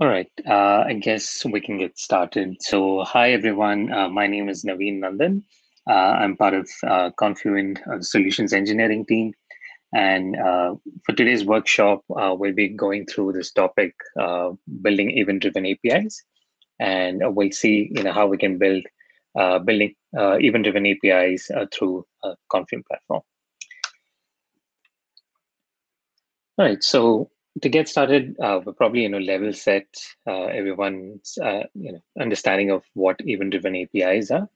All right, I guess we can get started. So hi, everyone. My name is Naveen Nandan. I'm part of Confluent Solutions Engineering team. And for today's workshop, we'll be going through this topic, building event-driven APIs. And we'll see how we can build event-driven APIs through a Confluent platform. All right, so to get started, we'll probably level set everyone's understanding of what event-driven APIs are.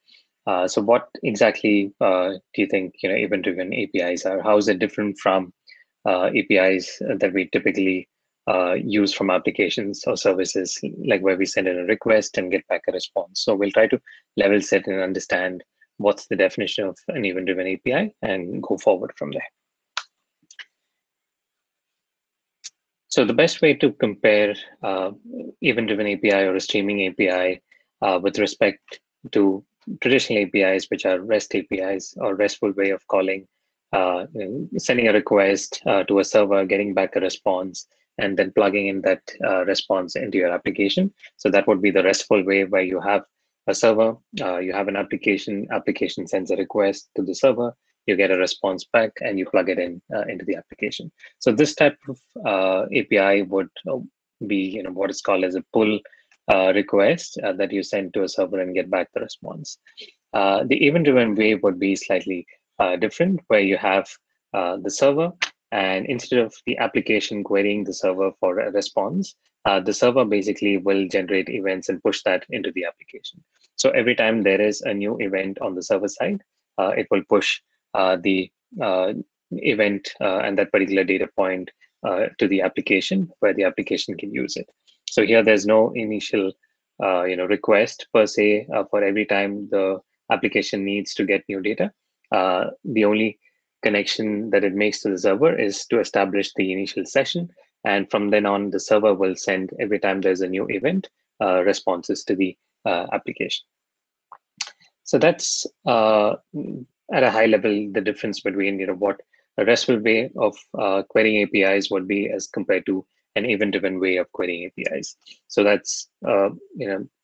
So what exactly do you think event-driven APIs are? How is it different from APIs that we typically use from applications or services, like where we send in a request and get back a response? So we'll try to level set and understand what's the definition of an event-driven API and go forward from there. So the best way to compare event-driven API or a streaming API with respect to traditional APIs, which are REST APIs or RESTful way of calling, sending a request to a server, getting back a response, and then plugging in that response into your application. So that would be the RESTful way, where you have a server, you have an application, application sends a request to the server, you get a response back, and you plug it in into the application. So this type of API would be what is called as a pull request that you send to a server and get back the response. The event-driven way would be slightly different, where you have the server, and instead of the application querying the server for a response, the server basically will generate events and push that into the application. So every time there is a new event on the server side, it will push the event and that particular data point to the application, where the application can use it. So here there's no initial request per se for every time the application needs to get new data. The only connection that it makes to the server is to establish the initial session, and from then on the server will send, every time there's a new event, responses to the application. So that's at a high level, the difference between what a RESTful way of querying APIs would be as compared to an event-driven way of querying APIs. So that's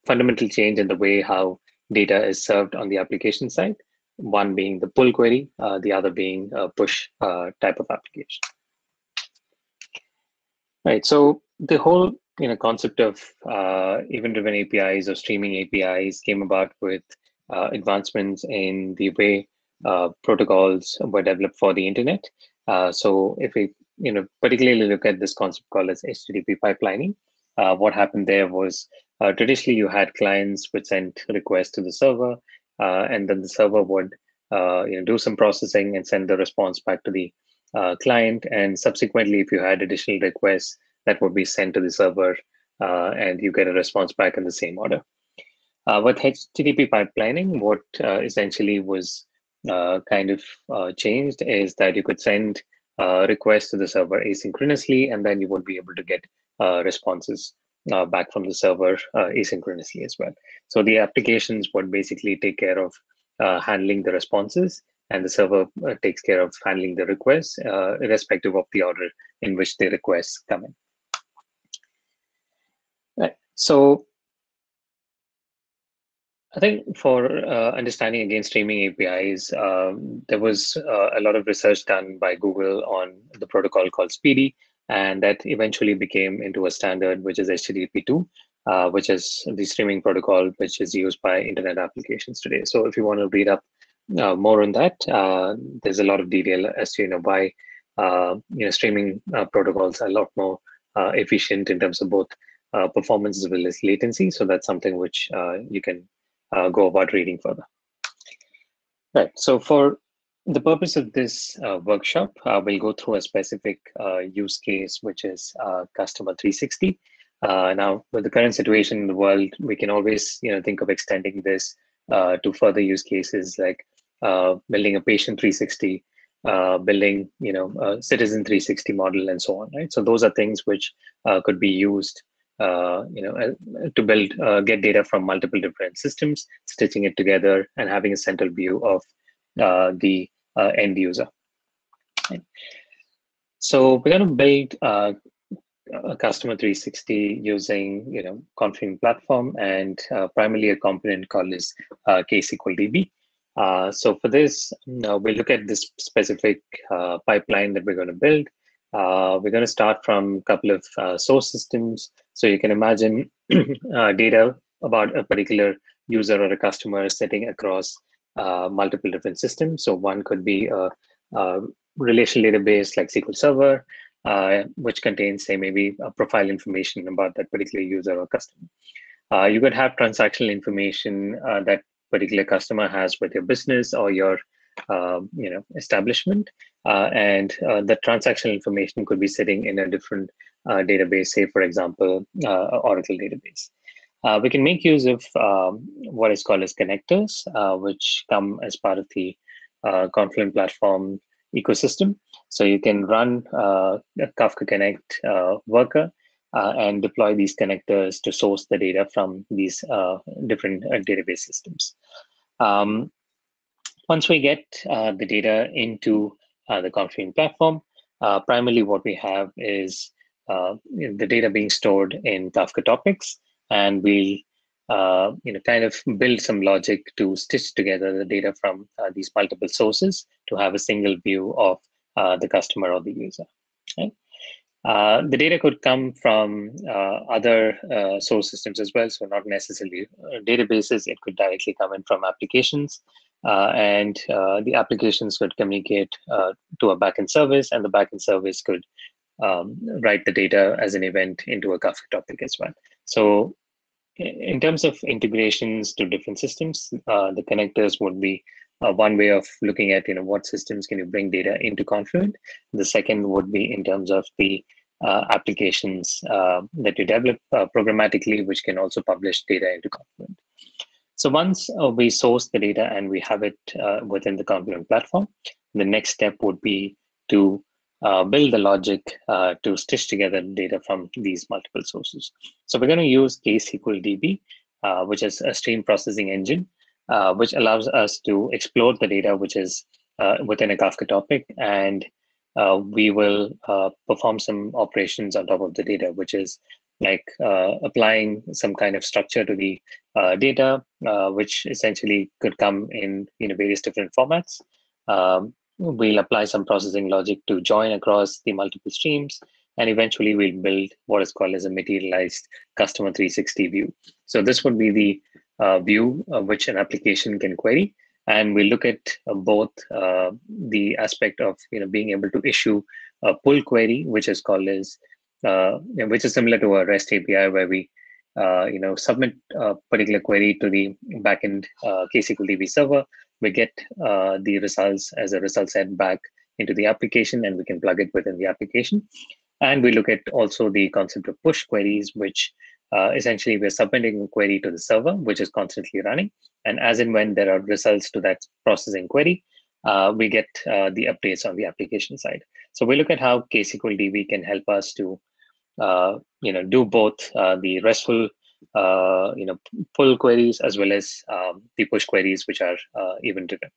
fundamental change in the way how data is served on the application side. One being the pull query, the other being a push type of application. All right. So the whole concept of event-driven APIs or streaming APIs came about with advancements in the way protocols were developed for the internet. So if we particularly look at this concept called as HTTP pipelining, what happened there was traditionally you had clients which sent requests to the server, and then the server would do some processing and send the response back to the client. And subsequently, if you had additional requests, that would be sent to the server, and you get a response back in the same order. With HTTP pipelining, what essentially was changed is that you could send requests to the server asynchronously, and then you would be able to get responses back from the server asynchronously as well. So the applications would basically take care of handling the responses, and the server takes care of handling the requests, irrespective of the order in which the requests come in. Right. So I think for understanding against streaming APIs, there was a lot of research done by Google on the protocol called SPDY, and that eventually became into a standard, which is HTTP/2, which is the streaming protocol which is used by internet applications today. So if you want to read up more on that, there's a lot of detail as to why streaming protocols are a lot more efficient in terms of both performance as well as latency. So that's something which you can go about reading further. Right. So for the purpose of this workshop, we'll go through a specific use case, which is Customer 360. Now, with the current situation in the world, we can always think of extending this to further use cases like building a patient 360, building a citizen 360 model, and so on. Right. So those are things which could be used to build, get data from multiple different systems, stitching it together and having a central view of the end user. So we're going to build Customer 360 using, Confluent platform, and primarily a component called is KSQL DB. So for this, we'll look at this specific pipeline that we're going to build. We're going to start from a couple of source systems. So you can imagine data about a particular user or a customer sitting across multiple different systems. So one could be a relational database like SQL Server, which contains, say, maybe profile information about that particular user or customer. You could have transactional information that particular customer has with your business or your establishment, and the transactional information could be sitting in a different database, say, for example, Oracle database. We can make use of what is called as connectors, which come as part of the Confluent platform ecosystem. So you can run a Kafka Connect worker and deploy these connectors to source the data from these different database systems. Once we get the data into the Confluent platform, primarily what we have is the data being stored in Kafka topics, and we kind of build some logic to stitch together the data from these multiple sources to have a single view of the customer or the user. Okay? The data could come from other source systems as well, so not necessarily databases. It could directly come in from applications, and the applications could communicate to a backend service, and the backend service could write the data as an event into a Kafka topic as well. So in terms of integrations to different systems, the connectors would be one way of looking at what systems can you bring data into Confluent. The second would be in terms of the applications that you develop programmatically, which can also publish data into Confluent. So once we source the data and we have it within the Confluent platform, the next step would be to build the logic to stitch together data from these multiple sources. So we're going to use KSQL DB, which is a stream processing engine, which allows us to explore the data which is within a Kafka topic, and we will perform some operations on top of the data, which is like applying some kind of structure to the data, which essentially could come in various different formats. We'll apply some processing logic to join across the multiple streams, and eventually we'll build what is called as a materialized customer 360 view. So this would be the view which an application can query, and we'll look at both the aspect of being able to issue a pull query, which is called as which is similar to a REST API, where we submit a particular query to the backend KSQL DB server. We get the results as a result set back into the application, and we can plug it within the application. And we look at also the concept of push queries, which essentially we're submitting a query to the server, which is constantly running. And as and when there are results to that processing query, we get the updates on the application side. So we look at how KSQL DB can help us to do both the RESTful pull queries as well as the push queries, which are event driven.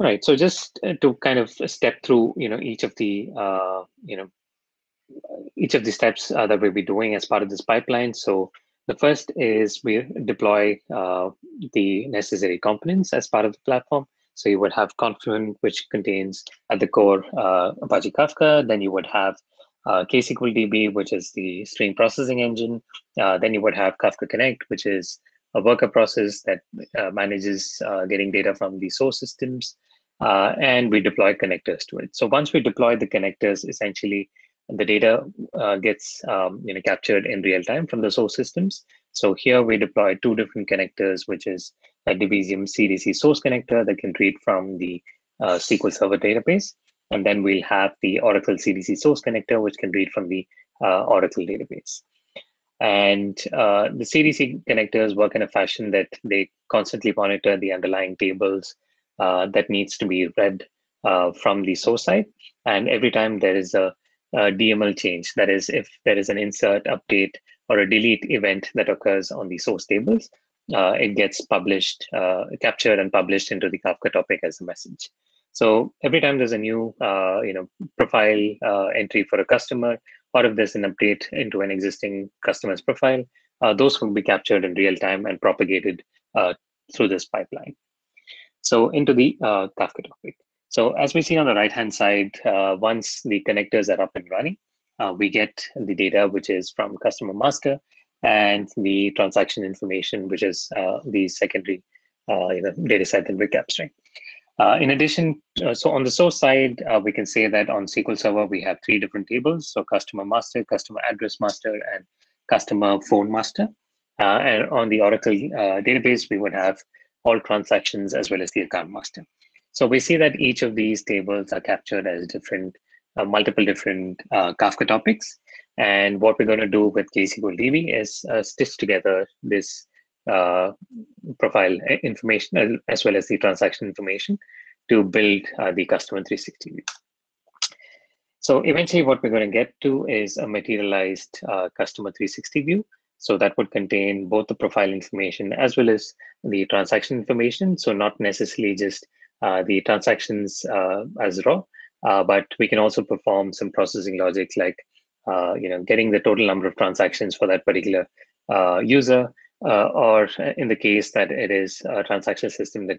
All right, so just to kind of step through each of the steps that we'll be doing as part of this pipeline. So the first is we deploy the necessary components as part of the platform. So you would have Confluent, which contains at the core Apache Kafka. Then you would have KSQL DB, which is the stream processing engine. Then you would have Kafka Connect, which is a worker process that manages getting data from the source systems, and we deploy connectors to it. So once we deploy the connectors, essentially the data gets captured in real time from the source systems. So here we deploy two different connectors, which is a Debezium CDC source connector that can read from the SQL Server database. And then we'll have the Oracle CDC source connector, which can read from the Oracle database. And the CDC connectors work in a fashion that they constantly monitor the underlying tables that needs to be read from the source side. And every time there is a DML change, that is, if there is an insert, update, or a delete event that occurs on the source tables, it gets published, captured and published into the Kafka topic as a message. So every time there's a new profile entry for a customer, or if there's an update into an existing customer's profile, those will be captured in real time and propagated through this pipeline. So into the Kafka topic. So as we see on the right-hand side, once the connectors are up and running, we get the data, which is from customer master, and the transaction information, which is the secondary data set that we're capturing. In addition, so on the source side, we can say that on SQL Server, we have three different tables. So customer master, customer address master, and customer phone master. And on the Oracle database, we would have all transactions as well as the account master. So we see that each of these tables are captured as different, multiple different Kafka topics. And what we're going to do with KSQL DB is stitch together this profile information as well as the transaction information to build the customer 360 view. So eventually what we're going to get to is a materialized customer 360 view. So that would contain both the profile information as well as the transaction information. So not necessarily just the transactions as raw, but we can also perform some processing logic like getting the total number of transactions for that particular user, or in the case that it is a transaction system that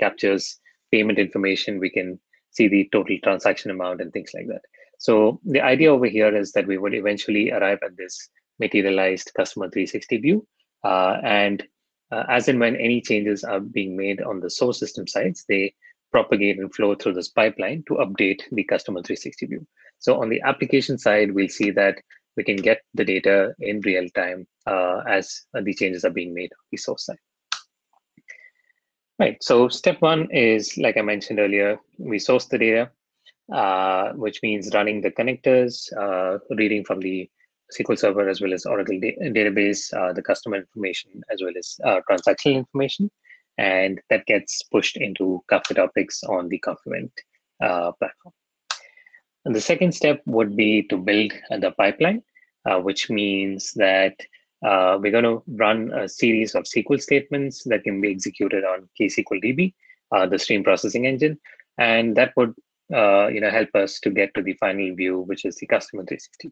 captures payment information, we can see the total transaction amount and things like that. So the idea over here is that we would eventually arrive at this materialized customer 360 view. As and when any changes are being made on the source system sides, they propagate and flow through this pipeline to update the customer 360 view. So on the application side, we'll see that we can get the data in real time as the changes are being made on the source side. Right, so step one is, like I mentioned earlier, we source the data, which means running the connectors, reading from the SQL Server as well as Oracle database, the customer information as well as transactional information, and that gets pushed into Kafka topics on the Confluent platform. And the second step would be to build the pipeline, which means that we're going to run a series of SQL statements that can be executed on KSQL DB, the stream processing engine, and that would help us to get to the final view, which is the customer 360.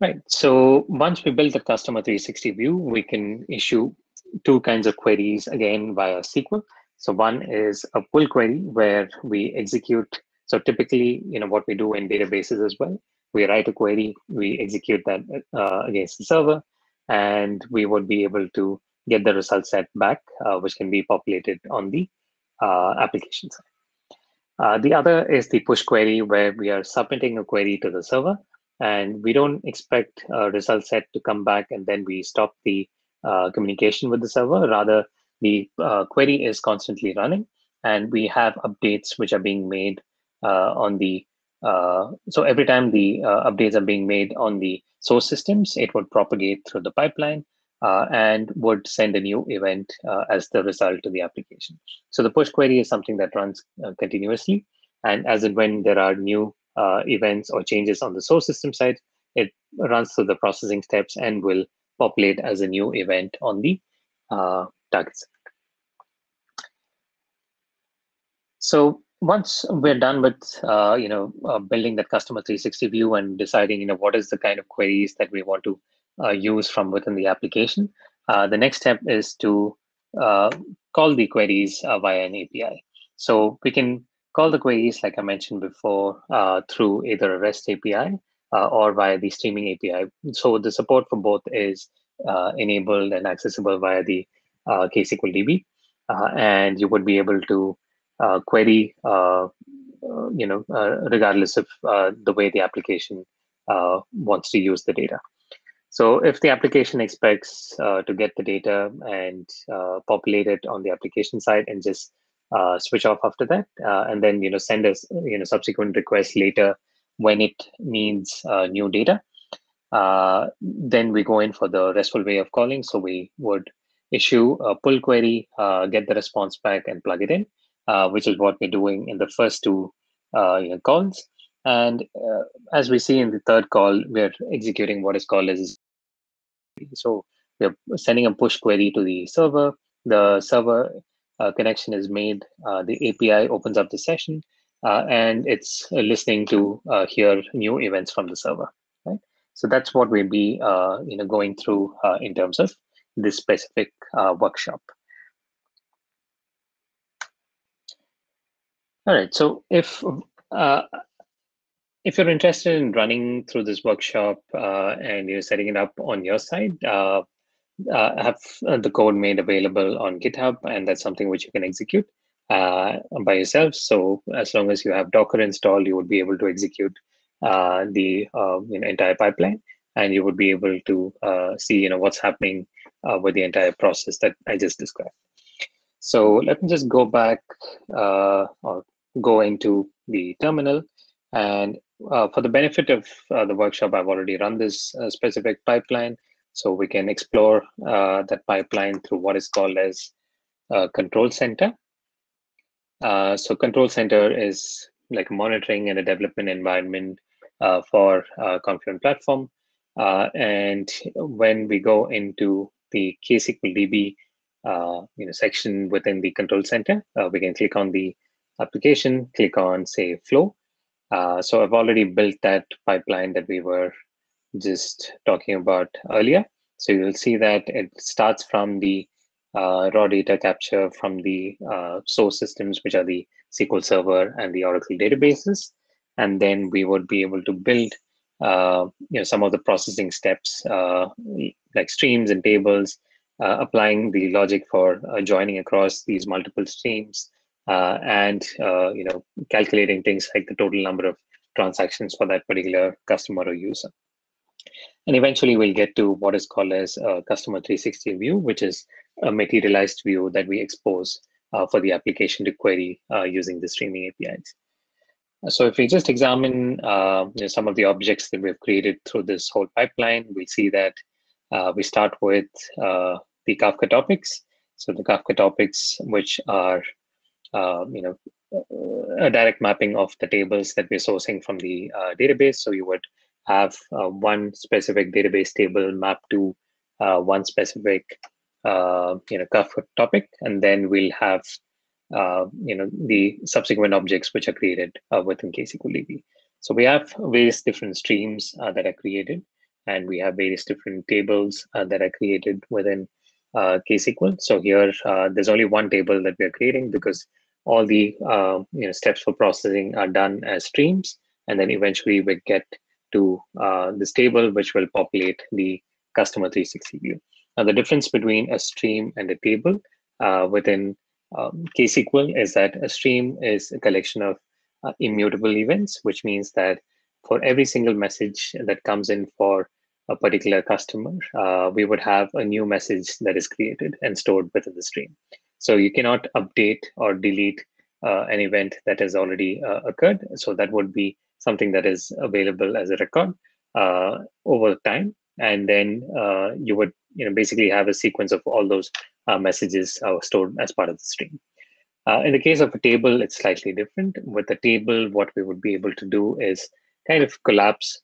Right. So once we build the customer 360 view, we can issue two kinds of queries again via SQL. So one is a pull query where we execute. So typically, what we do in databases as well, we write a query, we execute that against the server, and we would be able to get the result set back, which can be populated on the application side. The other is the push query where we are submitting a query to the server, and we don't expect a result set to come back, and then we stop the communication with the server. Rather, the query is constantly running, and we have updates which are being made on the. So every time the updates are being made on the source systems, it would propagate through the pipeline and would send a new event as the result to the application. So the push query is something that runs continuously, and as and when there are new events or changes on the source system side, it runs through the processing steps and will populate as a new event on the target side. So once we're done with building that customer 360 view and deciding what is the kind of queries that we want to use from within the application, the next step is to call the queries via an API. So we can call the queries, like I mentioned before, through either a REST API or via the streaming API. So the support for both is enabled and accessible via the KSQL DB, and you would be able to query, regardless of the way the application wants to use the data. So if the application expects to get the data and populate it on the application side and just switch off after that, and then send us subsequent requests later when it needs new data, then we go in for the RESTful way of calling. So we would issue a pull query, get the response back, and plug it in, which is what we're doing in the first two calls. And as we see in the third call, we're executing what is called as, so we're sending a push query to the server. The server connection is made, the API opens up the session, and it's listening to hear new events from the server. Right? So that's what we'll be going through in terms of this specific workshop. All right. So if you're interested in running through this workshop and you're setting it up on your side, I have the code made available on GitHub, and that's something which you can execute by yourself. So as long as you have Docker installed, you would be able to execute the entire pipeline, and you would be able to see what's happening with the entire process that I just described. So let me just go back or go into the terminal, and for the benefit of the workshop, I've already run this specific pipeline. So we can explore that pipeline through what is called as Control Center. So Control Center is like monitoring and a development environment for Confluent Platform. And when we go into the KSQL DB section within the Control Center, we can click on the application, click on say flow. So I've already built that pipeline that we were just talking about earlier. So you'll see that it starts from the raw data capture from the source systems, which are the SQL Server and the Oracle databases. And then we would be able to build some of the processing steps like streams and tables, applying the logic for joining across these multiple streams, and calculating things like the total number of transactions for that particular customer or user. And eventually we'll get to what is called as a customer 360 view, which is a materialized view that we expose for the application to query using the streaming APIs. So if we just examine some of the objects that we've created through this whole pipeline, we'll see that we start with the Kafka topics. So the Kafka topics, which are a direct mapping of the tables that we're sourcing from the database. So you would have one specific database table mapped to one specific Kafka topic, and then we'll have the subsequent objects which are created within KSQL DB. So we have various different streams that are created, and we have various different tables that are created within KSQL. So here, there's only one table that we are creating because all the steps for processing are done as streams, and then eventually we get to this table, which will populate the customer 360 view. Now, the difference between a stream and a table within KSQL is that a stream is a collection of immutable events, which means that for every single message that comes in for a particular customer, we would have a new message that is created and stored within the stream. So you cannot update or delete an event that has already occurred. So that would be something that is available as a record over time, and then you would basically have a sequence of all those messages stored as part of the stream. In the case of a table, it's slightly different. With a table, what we would be able to do is kind of collapse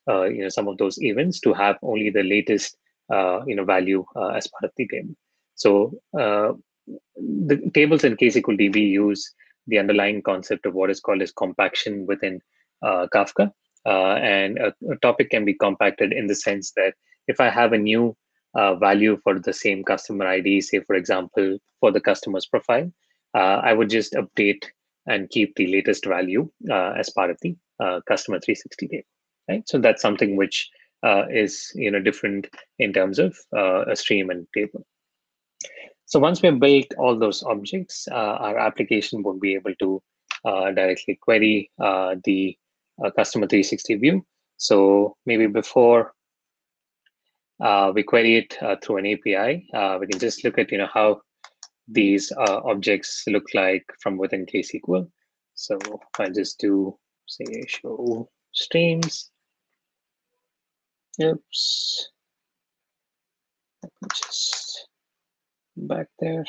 some of those events to have only the latest value as part of the table. So the tables in KSQL DB use the underlying concept of what is called as compaction within Kafka, and a topic can be compacted in the sense that if I have a new value for the same customer ID, say for example for the customer's profile, I would just update and keep the latest value as part of the customer 360 table, right? So that's something which is different in terms of a stream and table. So once we've built all those objects, our application will be able to directly query the customer 360 view. So maybe before we query it through an API, we can just look at how these objects look like from within KSQL. So if I just do say show streams. Oops. Let me just back there.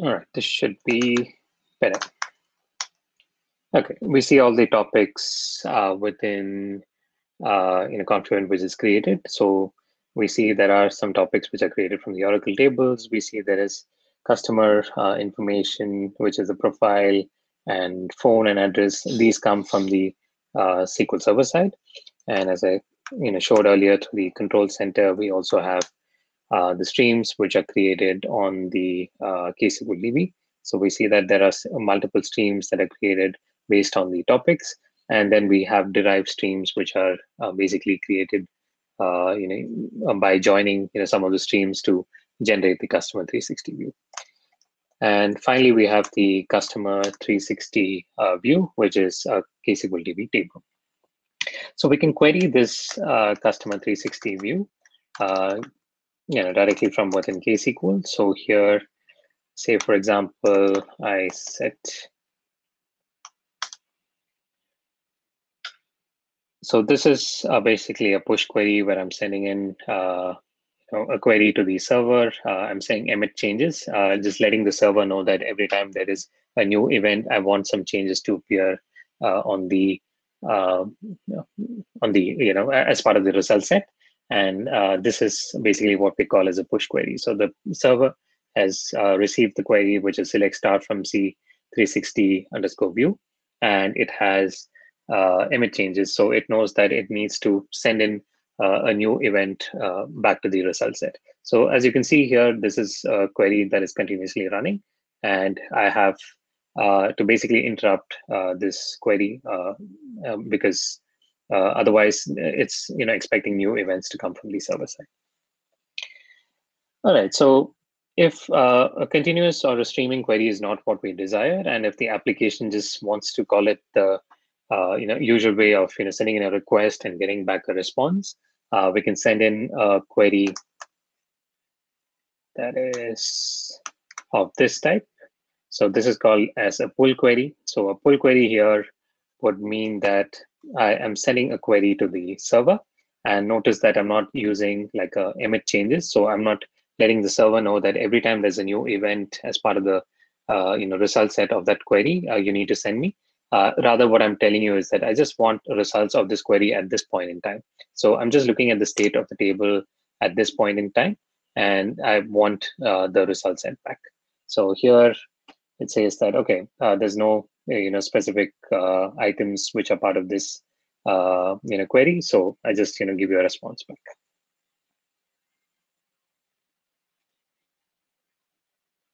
All right, this should be better. Okay, we see all the topics within in a Confluent which is created. So we see there are some topics which are created from the Oracle tables. We see there is customer information, which is the profile and phone and address. These come from the SQL server side. And as I showed earlier, to the control center, we also have the streams which are created on the KSQL DB. So we see that there are multiple streams that are created based on the topics, and then we have derived streams which are basically created by joining some of the streams to generate the customer 360 view. And finally, we have the customer 360 view, which is a KSQL DB table. So we can query this customer 360 view directly from within KSQL. So here, say for example, I set so this is basically a push query where I'm sending in a query to the server. I'm saying emit changes, just letting the server know that every time there is a new event, I want some changes to appear on the as part of the result set. And this is basically what we call as a push query. So the server has received the query, which is select start from C360_view, and it has emit changes. So it knows that it needs to send in a new event back to the result set. So as you can see here, this is a query that is continuously running, and I have to basically interrupt this query because otherwise, it's expecting new events to come from the server side. All right, so if a continuous or a streaming query is not what we desire, and if the application just wants to call it the usual way of sending in a request and getting back a response, we can send in a query that is of this type. So this is called as a pull query. So a pull query here would mean that I am sending a query to the server, and notice that I'm not using like a emit changes. So I'm not letting the server know that every time there's a new event as part of the result set of that query, you need to send me. Rather, what I'm telling you is that I just want results of this query at this point in time. So I'm just looking at the state of the table at this point in time, and I want the results sent back. So here it says that, okay, there's no specific items which are part of this query. So I just give you a response back.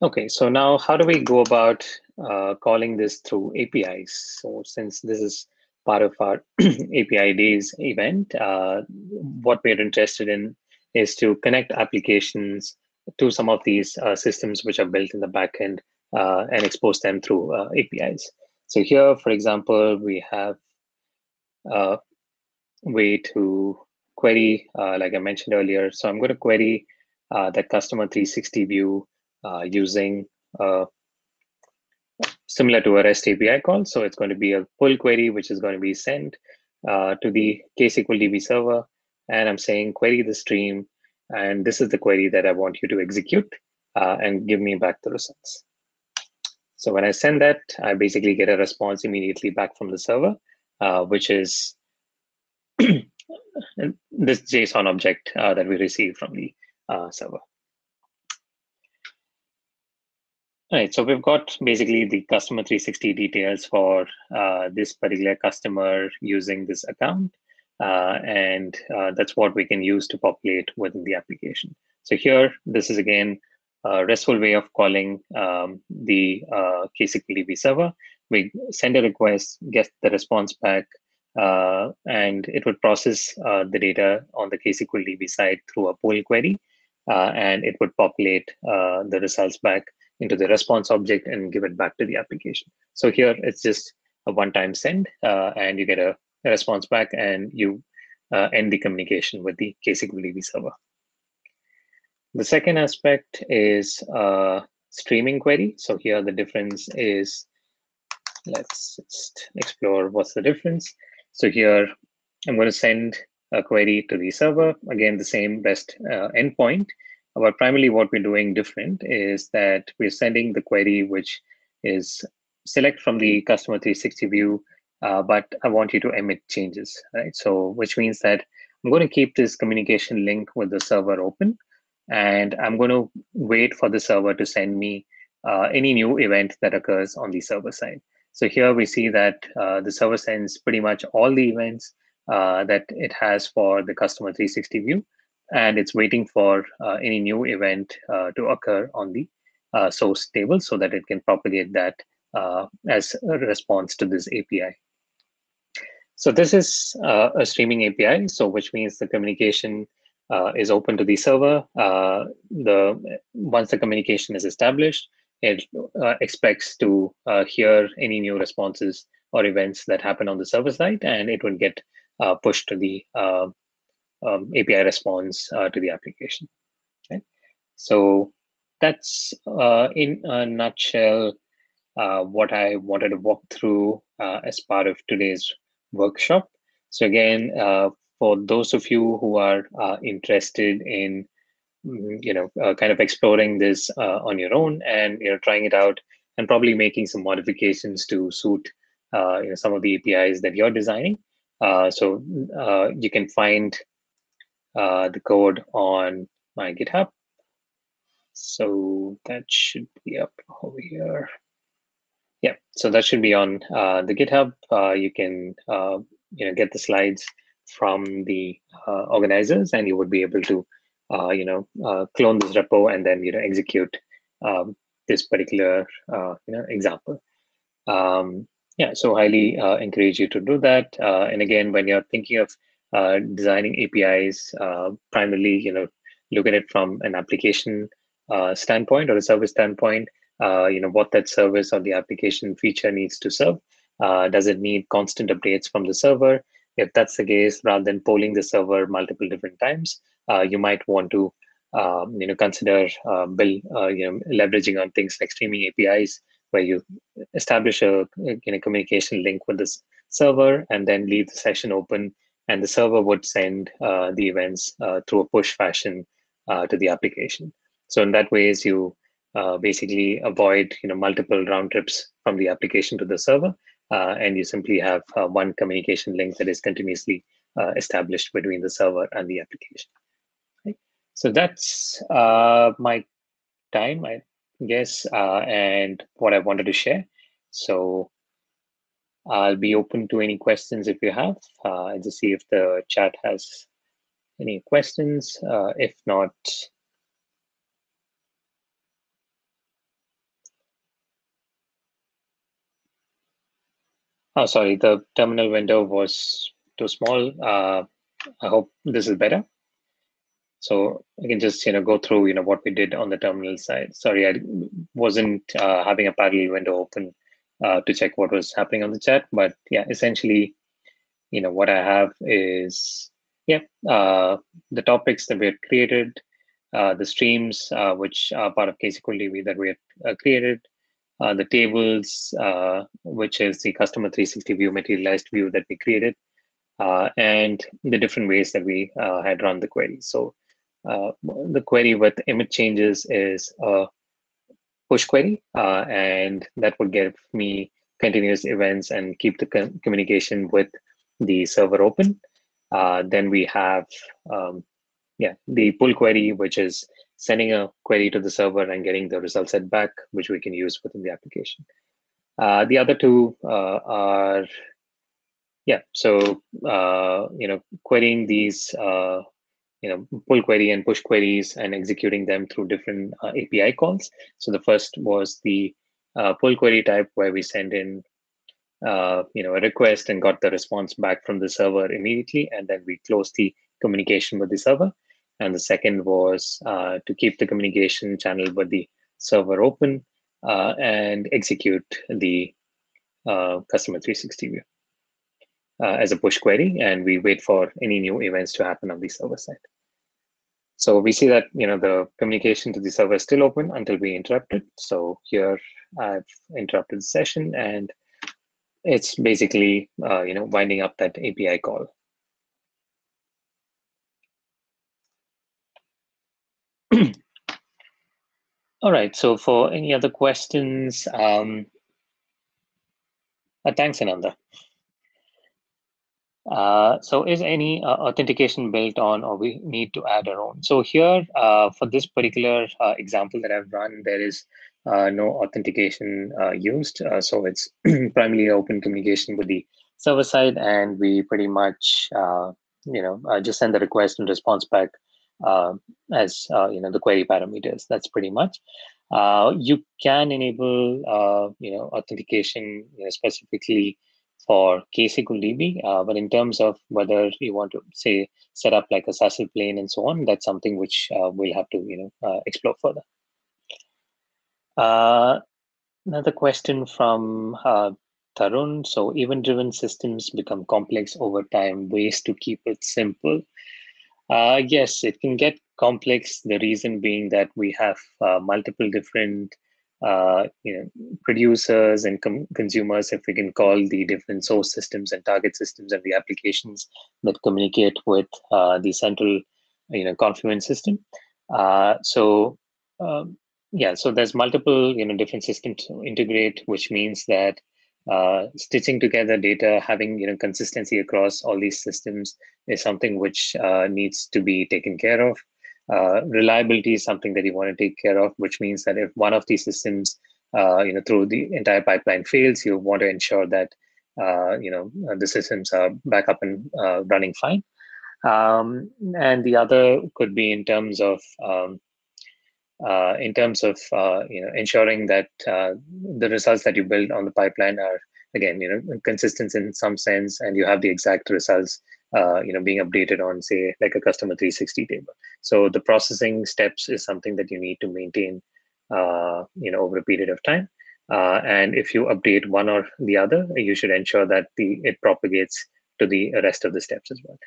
Okay, so now how do we go about calling this through APIs? So since this is part of our API Days event, what we're interested in is to connect applications to some of these systems which are built in the backend and expose them through APIs. So here, for example, we have a way to query, like I mentioned earlier. So I'm going to query the customer 360 view using similar to a REST API call. So it's going to be a pull query, which is going to be sent to the KSQL DB server. And I'm saying query the stream, and this is the query that I want you to execute and give me back the results. So when I send that, I basically get a response immediately back from the server, which is this JSON object that we receive from the server. All right, so we've got basically the customer 360 details for this particular customer using this account, and that's what we can use to populate within the application. So here, this is again a RESTful way of calling the KSQL DB server. We send a request, get the response back, and it would process the data on the KSQL DB side through a pull query, and it would populate the results back into the response object and give it back to the application. So here, it's just a one-time send, and you get a response back, and you end the communication with the KSQL DB server. The second aspect is a streaming query. So here the difference is, let's just explore what's the difference. So here I'm going to send a query to the server, again the same REST endpoint, But primarily what we're doing different is that we're sending the query, which is select from the customer 360 view, but I want you to emit changes, right? So which means that I'm going to keep this communication link with the server open, and I'm going to wait for the server to send me any new event that occurs on the server side. So here we see that the server sends pretty much all the events that it has for the customer 360 view, and it's waiting for any new event to occur on the source table so that it can propagate that as a response to this API. So this is a streaming API, so which means the communication is open to the server. Once the communication is established, it expects to hear any new responses or events that happen on the server side, and it will get pushed to the API response to the application. Okay. So that's in a nutshell what I wanted to walk through as part of today's workshop. So again, for those of you who are interested in, kind of exploring this on your own and trying it out and probably making some modifications to suit some of the APIs that you're designing, so you can find the code on my GitHub. So that should be up over here. Yeah, so that should be on the GitHub. You can get the slides from the organizers, and you would be able to clone this repo and then execute this particular example. Yeah, so highly encourage you to do that. And again, when you're thinking of designing APIs, primarily, look at it from an application standpoint or a service standpoint. What that service or the application feature needs to serve. Does it need constant updates from the server? If that's the case, rather than polling the server multiple different times, you might want to, consider leveraging on things like streaming APIs, where you establish a communication link with this server and then leave the session open, and the server would send the events through a push fashion to the application. So in that way, as you basically avoid multiple round trips from the application to the server, and you simply have one communication link that is continuously established between the server and the application. Okay. So that's my time, I guess, and what I wanted to share. So I'll be open to any questions if you have. I'll just see if the chat has any questions. If not, oh, sorry, the terminal window was too small. I hope this is better. So I can just go through what we did on the terminal side. Sorry, I wasn't having a parallel window open to check what was happening on the chat. But yeah, essentially, what I have is the topics that we had created, the streams which are part of KSQL DB that we had created. The tables, which is the customer 360 view, materialized view that we created, and the different ways that we had run the query. So the query with emit changes is a push query, and that would give me continuous events and keep the communication with the server open. Then we have the pull query, which is sending a query to the server and getting the result set back, which we can use within the application. The other two are, querying these, pull query and push queries and executing them through different API calls. So the first was the pull query type, where we send in, a request and got the response back from the server immediately, and then we close the communication with the server. And the second was to keep the communication channel with the server open and execute the customer 360 view as a push query, and we wait for any new events to happen on the server side. So we see that the communication to the server is still open until we interrupt it. So here I've interrupted the session, and it's basically winding up that API call. All right, so for any other questions, thanks, Ananda. So is any authentication built on, or we need to add our own? So here, for this particular example that I've run, there is no authentication used. So it's primarily open communication with the server side, and we pretty much, just send the request and response back as the query parameters. That's pretty much. You can enable authentication specifically for KSQL DB, but in terms of whether you want to say set up like a SASL plane and so on, that's something which we'll have to explore further. Another question from Tarun. So event-driven systems become complex over time. Ways to keep it simple. Yes, it can get complex. The reason being that we have multiple different producers and consumers, if we can call the different source systems and target systems and the applications that communicate with the central, Confluent system. So there's multiple, different systems to integrate, which means that stitching together data, having consistency across all these systems is something which needs to be taken care of. Reliability is something that you want to take care of, which means that if one of these systems, through the entire pipeline fails, you want to ensure that the systems are back up and running fine. And the other could be in terms of ensuring that the results that you build on the pipeline are, again, consistent in some sense, and you have the exact results, being updated on, say, like a customer 360 table. So the processing steps is something that you need to maintain, over a period of time. And if you update one or the other, you should ensure that it propagates to the rest of the steps as well.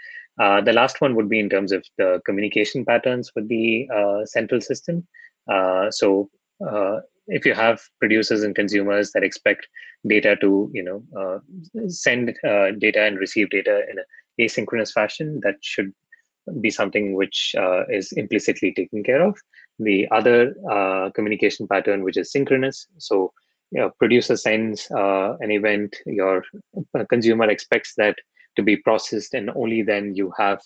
The last one would be in terms of the communication patterns with the central system. So if you have producers and consumers that expect data to, send data and receive data in an asynchronous fashion, that should be something which is implicitly taken care of. The other communication pattern, which is synchronous, so producer sends an event, your consumer expects that to be processed, and only then you have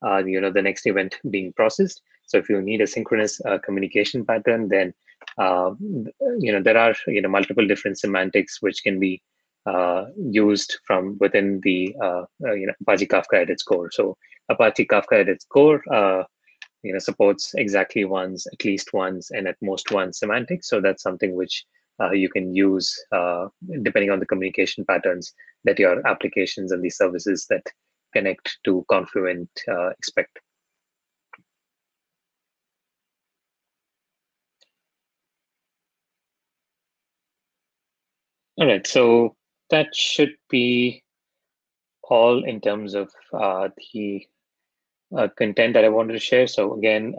the next event being processed. So if you need a synchronous communication pattern, then there are multiple different semantics which can be used from within the Apache Kafka at its core. So Apache Kafka at its core supports exactly once, at least once, and at most once semantics. So that's something which you can use depending on the communication patterns that your applications and the services that connect to Confluent expect. All right, so that should be all in terms of the content that I wanted to share. So again,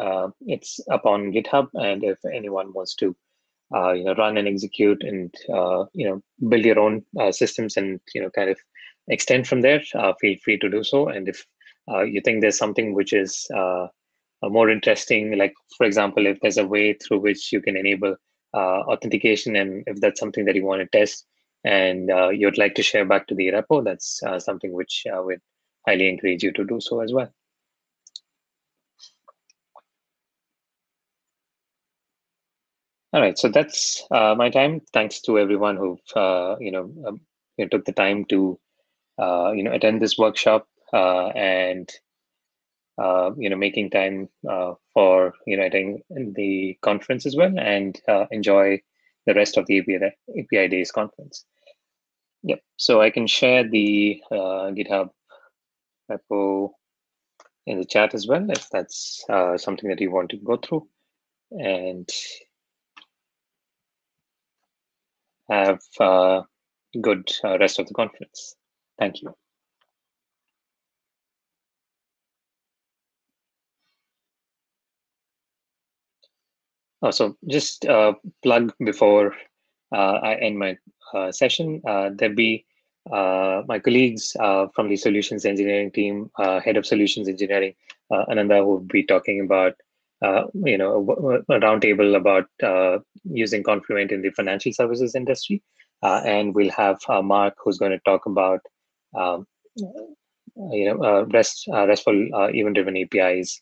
it's up on GitHub, and if anyone wants to run and execute and build your own systems and kind of extend from there, feel free to do so. And if you think there's something which is more interesting, like for example, if there's a way through which you can enable authentication, and if that's something that you want to test and you'd like to share back to the repo, that's something which I would highly encourage you to do so as well. All right, so that's my time. Thanks to everyone who took the time to attend this workshop and making time for attending the conference as well, and enjoy the rest of the API Days conference. Yep. So I can share the GitHub repo in the chat as well, if that's something that you want to go through, and have a good rest of the conference. Thank you. So just plug before I end my session, there'll be my colleagues from the solutions engineering team, head of solutions engineering, Ananda, who will be talking about a roundtable about using Confluent in the financial services industry. And we'll have Mark, who's going to talk about RESTful event-driven APIs.